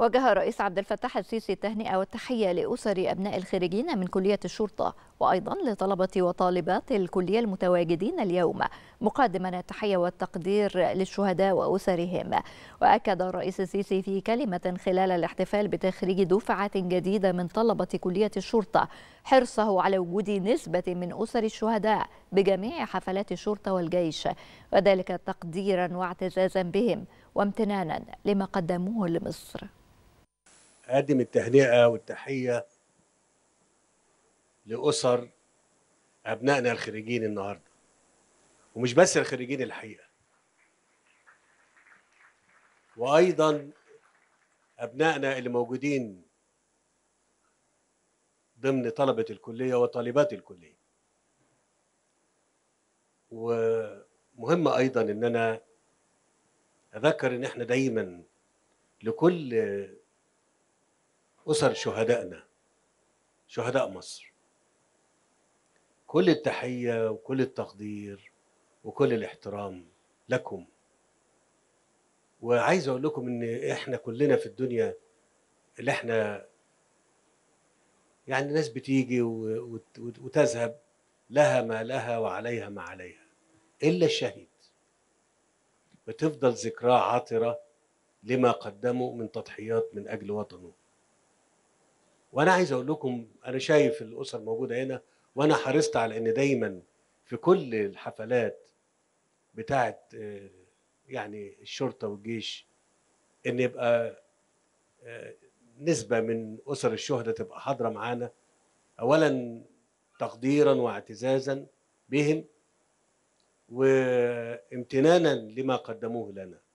وجه الرئيس عبد الفتاح السيسي التهنئة والتحية لأسر أبناء الخريجين من كلية الشرطة وأيضا لطلبة وطالبات الكلية المتواجدين اليوم، مقدما التحية والتقدير للشهداء وأسرهم. وأكد الرئيس السيسي في كلمة خلال الاحتفال بتخريج دفعة جديدة من طلبة كلية الشرطة حرصه على وجود نسبة من أسر الشهداء بجميع حفلات الشرطة والجيش، وذلك تقديرا واعتزازا بهم وامتنانا لما قدموه لمصر. أقدم التهنئة والتحية لأسر أبنائنا الخريجين النهاردة، ومش بس الخريجين الحقيقة، وأيضا أبنائنا اللي موجودين ضمن طلبة الكلية وطالبات الكلية. ومهم أيضا إن أنا أذكر إن إحنا دايما لكل أسر شهدائنا، شهداء مصر، كل التحية وكل التقدير وكل الاحترام لكم. وعايز أقول لكم إن إحنا كلنا في الدنيا اللي إحنا يعني ناس بتيجي وتذهب، لها ما لها وعليها ما عليها، إلا الشهيد بتفضل ذكراه عاطرة لما قدمه من تضحيات من أجل وطنه. وأنا عايز أقول لكم أنا شايف الأسر موجودة هنا، وأنا حرصت على إن دايما في كل الحفلات بتاعة يعني الشرطة والجيش إن يبقى نسبة من أسر الشهداء تبقى حاضرة معانا، أولا تقديرا واعتزازا بهم وامتنانا لما قدموه لنا.